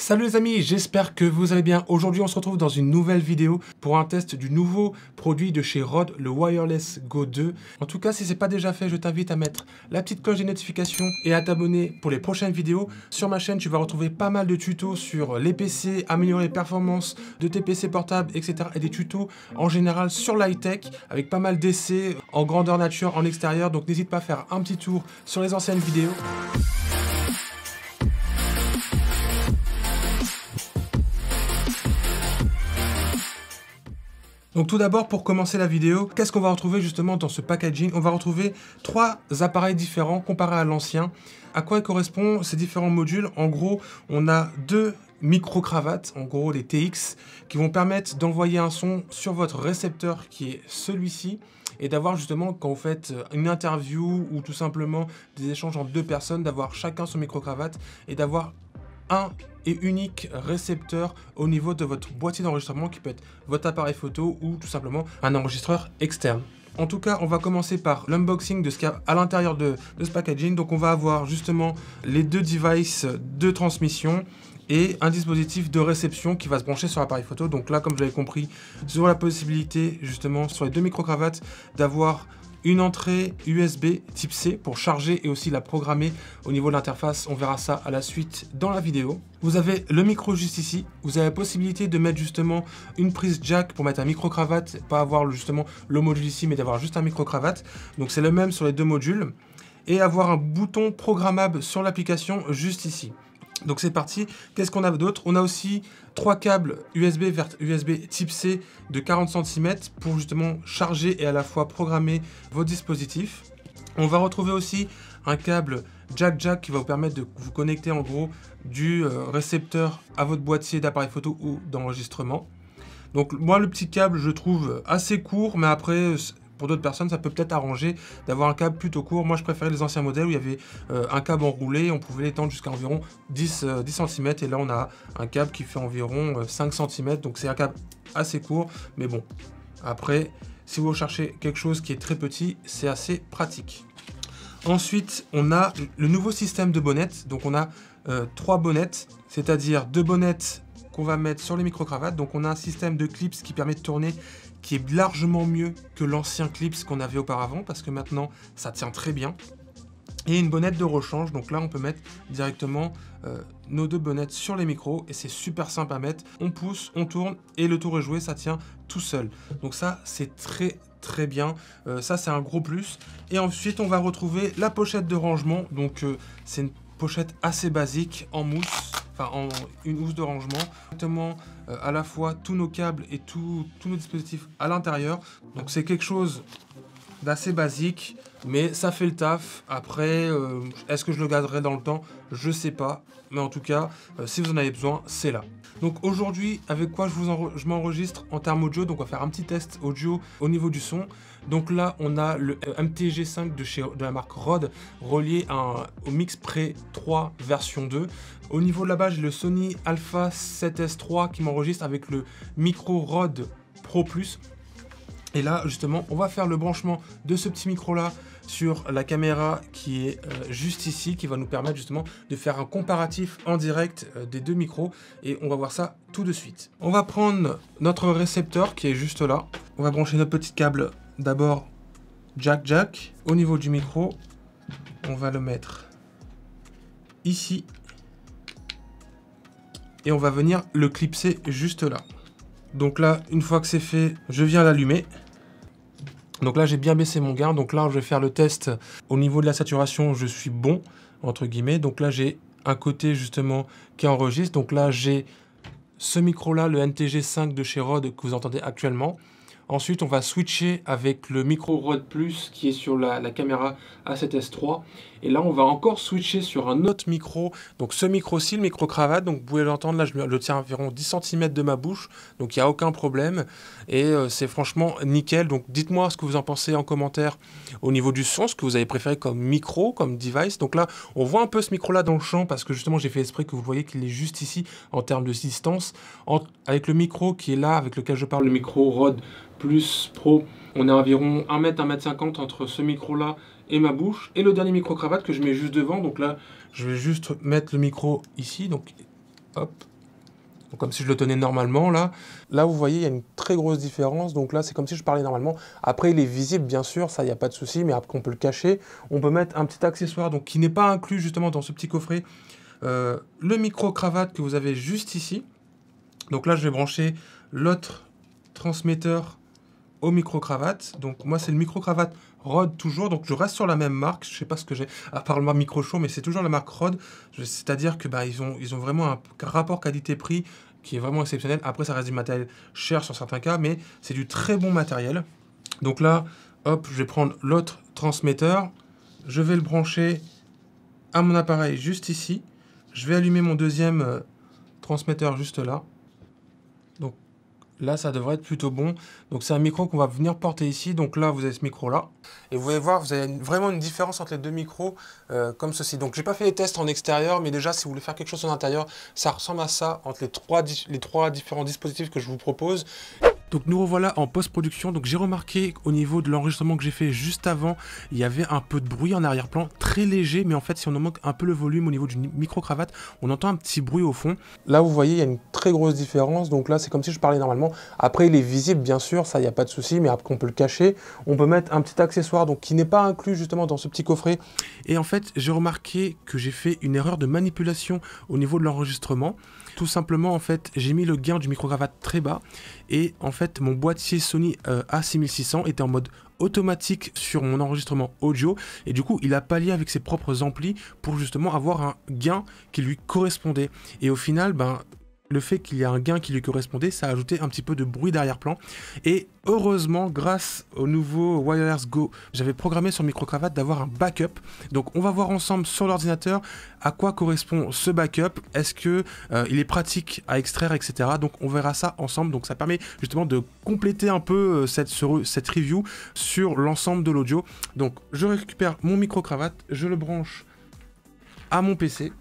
Salut les amis, j'espère que vous allez bien. Aujourd'hui on se retrouve dans une nouvelle vidéo pour un test du nouveau produit de chez Rode, le Wireless GO II. En tout cas, si ce n'est pas déjà fait, je t'invite à mettre la petite cloche des notifications et à t'abonner pour les prochaines vidéos. Sur ma chaîne, tu vas retrouver pas mal de tutos sur les PC, améliorer les performances de tes PC portables, etc. Et des tutos en général sur l'high-tech avec pas mal d'essais en grandeur nature, en extérieur. Donc n'hésite pas à faire un petit tour sur les anciennes vidéos. Donc tout d'abord, pour commencer la vidéo, qu'est-ce qu'on va retrouver justement dans ce packaging? On va retrouver trois appareils différents comparés à l'ancien. À quoi correspondent ces différents modules? En gros, on a deux micro-cravates, en gros les TX, qui vont permettre d'envoyer un son sur votre récepteur qui est celui-ci, et d'avoir justement, quand vous faites une interview ou tout simplement des échanges entre deux personnes, d'avoir chacun son micro-cravate et d'avoir un et unique récepteur au niveau de votre boîtier d'enregistrement qui peut être votre appareil photo ou tout simplement un enregistreur externe. En tout cas, on va commencer par l'unboxing de ce qu'il y a à l'intérieur de ce packaging. Donc on va avoir justement les deux devices de transmission et un dispositif de réception qui va se brancher sur l'appareil photo. Donc là, comme vous l'avez compris, vous aurez la possibilité justement sur les deux micro-cravates d'avoir une entrée USB type C pour charger et aussi la programmer au niveau de l'interface. On verra ça à la suite dans la vidéo. Vous avez le micro juste ici. Vous avez la possibilité de mettre justement une prise jack pour mettre un micro-cravate, pas avoir justement le module ici, mais d'avoir juste un micro-cravate. Donc c'est le même sur les deux modules. Et avoir un bouton programmable sur l'application juste ici. Donc c'est parti. Qu'est-ce qu'on a d'autre? On a aussi trois câbles USB vers USB type C de 40 cm pour justement charger et à la fois programmer vos dispositifs. On va retrouver aussi un câble jack-jack qui va vous permettre de vous connecter en gros du récepteur à votre boîtier d'appareil photo ou d'enregistrement. Donc moi, le petit câble, je trouve assez court, mais après, pour d'autres personnes, ça peut peut-être arranger d'avoir un câble plutôt court. Moi, je préférais les anciens modèles où il y avait un câble enroulé. On pouvait l'étendre jusqu'à environ 10 cm. Et là, on a un câble qui fait environ 5 cm. Donc, c'est un câble assez court. Mais bon, après, si vous recherchez quelque chose qui est très petit, c'est assez pratique. Ensuite, on a le nouveau système de bonnettes. Donc, on a trois bonnettes, c'est-à-dire deux bonnettes qu'on va mettre sur les micro-cravates. Donc, on a un système de clips qui permet de tourner, qui est largement mieux que l'ancien clips qu'on avait auparavant, parce que maintenant ça tient très bien. Et une bonnette de rechange, donc là on peut mettre directement nos deux bonnettes sur les micros et c'est super simple à mettre. On pousse, on tourne et le tour est joué, ça tient tout seul. Donc ça, c'est très bien, ça c'est un gros plus. Et ensuite on va retrouver la pochette de rangement, donc c'est une pochette assez basique en mousse. Enfin, en une housse de rangement, exactement à la fois tous nos câbles et tous nos dispositifs à l'intérieur. Donc c'est quelque chose d'assez basique, mais ça fait le taf. Après, est-ce que je le garderai dans le temps? Je sais pas, mais en tout cas, si vous en avez besoin, c'est là. Donc aujourd'hui, avec quoi je m'enregistre en termes audio? Donc on va faire un petit test audio au niveau du son. Donc là, on a le MTG5 de la marque Rode relié au MixPre 3 version 2. Au niveau de la base, j'ai le Sony Alpha 7S III qui m'enregistre avec le micro Rode Pro Plus. Et là, justement, on va faire le branchement de ce petit micro-là sur la caméra qui est juste ici, qui va nous permettre justement de faire un comparatif en direct des deux micros. Et on va voir ça tout de suite. On va prendre notre récepteur qui est juste là. On va brancher notre petit câble d'abord jack-jack. Au niveau du micro, on va le mettre ici. Et on va venir le clipser juste là. Donc là, une fois que c'est fait, je viens l'allumer. Donc là, j'ai bien baissé mon gain. Donc là, je vais faire le test. Au niveau de la saturation, je suis bon, entre guillemets. Donc là, j'ai un côté, justement, qui enregistre. Donc là, j'ai ce micro-là, le NTG5 de chez Rode, que vous entendez actuellement. Ensuite, on va switcher avec le micro Rode Plus qui est sur la caméra A7S III. Et là, on va encore switcher sur un autre micro. Donc, ce micro-ci, le micro-cravate. Donc, vous pouvez l'entendre, là, je le tiens à environ 10 cm de ma bouche. Donc, il n'y a aucun problème. Et c'est franchement nickel. Donc, dites-moi ce que vous en pensez en commentaire au niveau du son, ce que vous avez préféré comme micro, comme device. Donc là, on voit un peu ce micro-là dans le champ parce que justement, j'ai fait esprit que vous voyez qu'il est juste ici en termes de distance. Avec le micro qui est là, avec lequel je parle, le micro Rode Plus Pro, on est à environ 1 m, 1 m 50 entre ce micro là et ma bouche, et le dernier micro cravate que je mets juste devant. Donc là, je vais juste mettre le micro ici, donc Hop. Donc, comme si je le tenais normalement, là. Là, vous voyez, il y a une très grosse différence. Donc là, c'est comme si je parlais normalement. Après, il est visible, bien sûr, ça, il n'y a pas de souci, mais après, on peut le cacher. On peut mettre un petit accessoire, donc qui n'est pas inclus, justement, dans ce petit coffret. Le micro-cravate que vous avez juste ici. Donc là, je vais brancher l'autre transmetteur au micro-cravate. Donc moi, c'est le micro-cravate Rode toujours. Donc je reste sur la même marque. Je sais pas ce que j'ai à part le micro-chaud, mais c'est toujours la marque Rode. C'est-à-dire que bah, ils ont vraiment un rapport qualité-prix qui est vraiment exceptionnel. Après, ça reste du matériel cher sur certains cas, mais c'est du très bon matériel. Donc là, hop, je vais prendre l'autre transmetteur. Je vais le brancher à mon appareil juste ici. Je vais allumer mon deuxième transmetteur juste là. Donc là, ça devrait être plutôt bon. Donc c'est un micro qu'on va venir porter ici. Donc là, vous avez ce micro là. Et vous allez voir, vous avez vraiment une différence entre les deux micros comme ceci. Donc j'ai pas fait les tests en extérieur, mais déjà si vous voulez faire quelque chose en intérieur, ça ressemble à ça entre les trois différents dispositifs que je vous propose. Donc nous revoilà en post-production. Donc j'ai remarqué au niveau de l'enregistrement que j'ai fait juste avant, il y avait un peu de bruit en arrière-plan, très léger, mais en fait si on augmente un peu le volume au niveau d'une micro-cravate, on entend un petit bruit au fond. Là vous voyez, il y a une très grosse différence. Donc là c'est comme si je parlais normalement. Après il est visible, bien sûr, ça il n'y a pas de souci, mais après on peut le cacher. On peut mettre un petit accessoire donc qui n'est pas inclus justement dans ce petit coffret. Et en fait j'ai remarqué que j'ai fait une erreur de manipulation au niveau de l'enregistrement. Tout simplement, en fait, j'ai mis le gain du micro-cravate très bas et en fait, mon boîtier Sony A6600 était en mode automatique sur mon enregistrement audio et du coup, il a pallié avec ses propres amplis pour justement avoir un gain qui lui correspondait. Et au final, ben, le fait qu'il y a un gain qui lui correspondait, ça a ajouté un petit peu de bruit d'arrière-plan. Et heureusement, grâce au nouveau Wireless GO, j'avais programmé sur micro-cravate d'avoir un backup. Donc on va voir ensemble sur l'ordinateur à quoi correspond ce backup. Est-ce qu'il est pratique à extraire, etc. Donc on verra ça ensemble. Donc ça permet justement de compléter un peu cette review sur l'ensemble de l'audio. Donc je récupère mon micro-cravate, je le branche à mon PC.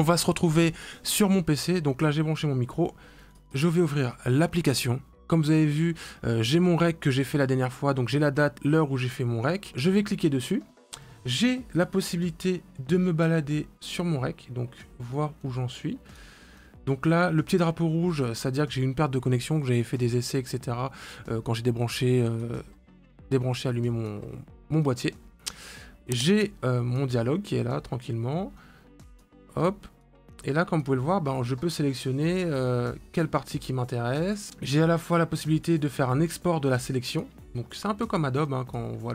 On va se retrouver sur mon PC, donc là j'ai branché mon micro, je vais ouvrir l'application. Comme vous avez vu, j'ai mon rec que j'ai fait la dernière fois, donc j'ai la date, l'heure où j'ai fait mon rec. Je vais cliquer dessus, j'ai la possibilité de me balader sur mon rec, donc voir où j'en suis. Donc là, le petit drapeau rouge, c'est-à-dire que j'ai une perte de connexion, que j'avais fait des essais, etc. Quand j'ai allumé mon boîtier. J'ai mon dialogue qui est là, tranquillement. Hop. Et là, comme vous pouvez le voir, ben, je peux sélectionner quelle partie qui m'intéresse. J'ai à la fois la possibilité de faire un export de la sélection. Donc c'est un peu comme Adobe hein, quand on voit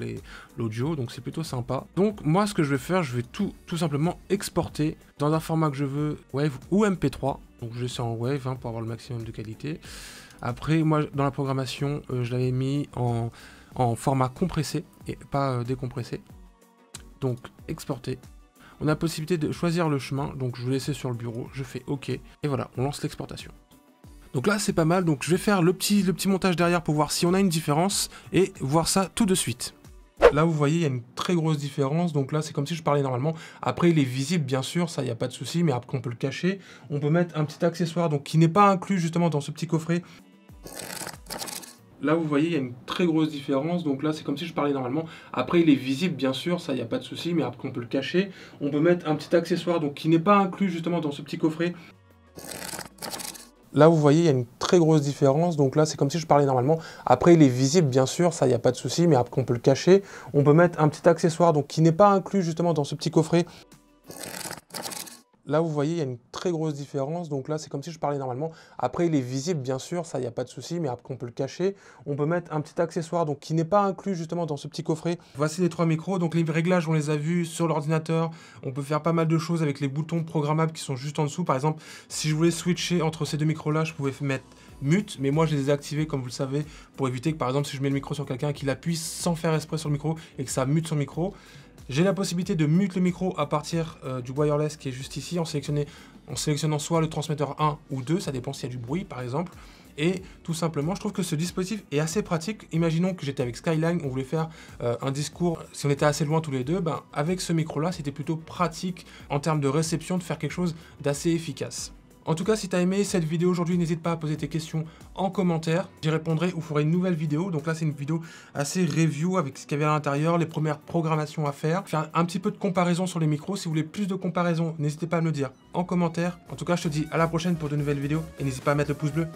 l'audio, donc c'est plutôt sympa. Donc moi, ce que je vais faire, je vais tout simplement exporter dans un format que je veux, Wave ou MP3. Donc je sais en Wave hein, pour avoir le maximum de qualité. Après, moi, dans la programmation, je l'avais mis en format compressé et pas décompressé. Donc exporter. On a la possibilité de choisir le chemin, donc je vais laisser sur le bureau, je fais OK, et voilà, on lance l'exportation. Donc là, c'est pas mal, donc je vais faire le petit montage derrière pour voir si on a une différence, et voir ça tout de suite. Là, vous voyez, il y a une très grosse différence, donc là, c'est comme si je parlais normalement. Après, il est visible, bien sûr, ça, il n'y a pas de souci, mais après, on peut le cacher. On peut mettre un petit accessoire, donc qui n'est pas inclus, justement, dans ce petit coffret. Là, vous voyez, il y a une très grosse différence. Donc là, c'est comme si je parlais normalement. Après, il est visible, bien sûr, ça, il n'y a pas de souci, mais après, on peut le cacher. On peut mettre un petit accessoire, donc qui n'est pas inclus, justement, dans ce petit coffret. Là, vous voyez, il y a une très grosse différence. Donc là, c'est comme si je parlais normalement. Après, il est visible, bien sûr, ça, il n'y a pas de souci, mais après, on peut le cacher. On peut mettre un petit accessoire, donc qui n'est pas inclus, justement, dans ce petit coffret. Là, vous voyez, il y a une très grosse différence. Donc là, c'est comme si je parlais normalement. Après, il est visible, bien sûr, ça, il n'y a pas de souci, mais après, on peut le cacher. On peut mettre un petit accessoire, donc qui n'est pas inclus justement dans ce petit coffret. Voici les trois micros. Donc les réglages, on les a vus sur l'ordinateur. On peut faire pas mal de choses avec les boutons programmables qui sont juste en dessous. Par exemple, si je voulais switcher entre ces deux micros-là, je pouvais mettre mute, mais moi je les ai activés comme vous le savez pour éviter que par exemple si je mets le micro sur quelqu'un qu'il appuie sans faire exprès sur le micro et que ça mute son micro. J'ai la possibilité de mute le micro à partir du wireless qui est juste ici en sélectionnant soit le transmetteur 1 ou 2, ça dépend s'il y a du bruit par exemple. Et tout simplement, je trouve que ce dispositif est assez pratique. Imaginons que j'étais avec Skyline, on voulait faire un discours, si on était assez loin tous les deux, ben, avec ce micro là c'était plutôt pratique en termes de réception de faire quelque chose d'assez efficace. En tout cas, si tu as aimé cette vidéo aujourd'hui, n'hésite pas à poser tes questions en commentaire. J'y répondrai ou ferai une nouvelle vidéo. Donc là, c'est une vidéo assez review avec ce qu'il y avait à l'intérieur, les premières programmations à faire. Faire un petit peu de comparaison sur les micros. Si vous voulez plus de comparaison, n'hésitez pas à me le dire en commentaire. En tout cas, je te dis à la prochaine pour de nouvelles vidéos. Et n'hésite pas à mettre le pouce bleu.